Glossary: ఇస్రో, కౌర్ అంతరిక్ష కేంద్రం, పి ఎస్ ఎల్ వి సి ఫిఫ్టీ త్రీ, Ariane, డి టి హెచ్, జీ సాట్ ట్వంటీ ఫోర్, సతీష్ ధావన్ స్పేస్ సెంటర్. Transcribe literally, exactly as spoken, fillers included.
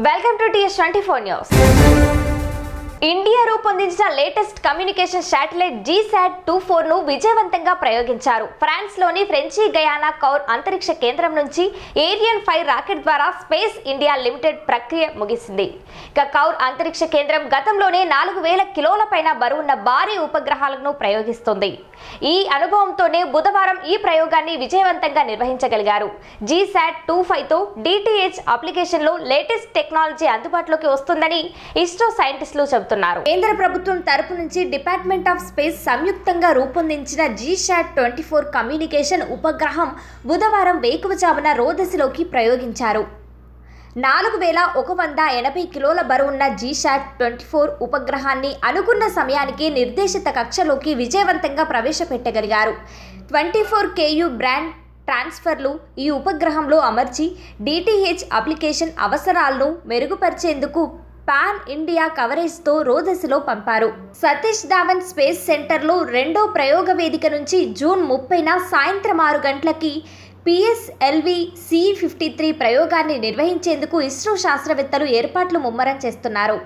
Welcome to T S twenty four News. India రూపొందించిన latest communication satellite జీ సాట్ ట్వంటీ ఫోర్ ను విజయవంతంగా ప్రయోగించారు. France లోని ఫ్రెంచి Guyana కౌర్ అంతరిక్ష కేంద్రం నుంచి ఏరియన్ ఫైవ్ రాకెట్ ద్వారా స్పేస్ ఇండియా లిమిటెడ్ ప్రక్రియ ముగిసింది. ఇక కౌర్ అంతరిక్ష కేంద్రం గతంలోనే నాలుగు వేల కిలోలపైన బరువున్న భారీ ఉపగ్రహాలను ప్రయోగిస్తుంది. ఈ అనుభవంతోనే బుధవారం ఈ ప్రయోగాన్ని విజయవంతంగా నిర్వహించగలిగారు. జీ సాట్ ట్వంటీ ఫైవ్ తో డి టి హెచ్ అప్లికేషన్ లో లేటెస్ట్ టెక్నాలజీ అందుబాటులోకి వస్తుందని ఇస్రో సైంటిస్టులు చెబుతున్నారు. కేంద్ర ప్రభుత్వం తరపు నుంచి డిపార్ట్మెంట్ ఆఫ్ స్పేస్ సంయుక్తంగా రూపొందించిన జీ సాట్ ట్వంటీ ఫోర్ communication ఉపగ్రహం బుధవారం వేకువజామున రోదసిలోకి ప్రయోగించారు. నాలుగు వేల ఒక వంద ఎనభై కిలోల బరువున్న జీ సాట్ ట్వంటీ ఫోర్ ఉపగ్రహాన్ని అనుకున్న సమయానికి నిర్దేశిత కక్షలోకి విజయవంతంగా ప్రవేశపెట్టగలిగారు. Twenty four K U band ట్రాన్స్ఫర్లు ఈ ఉపగ్రహంలో అమర్చి డి టి హెచ్ అప్లికేషన్ అవసరాలను మెరుగుపరిచేందుకు పాన్ ఇండియా కవరేజ్ తో రోదసిలో పంపారు. సతీష్ ధావన్ స్పేస్ సెంటర్లో రెండో ప్రయోగ వేదిక నుంచి జూన్ ముప్పైన సాయంత్రం ఆరు గంటలకి పి ఎస్ ఎల్ వి సి ఫిఫ్టీ త్రీ ప్రయోగాన్ని నిర్వహించేందుకు ఇస్రో శాస్త్రవేత్తలు ఏర్పాట్లు ముమ్మరం చేస్తున్నారు.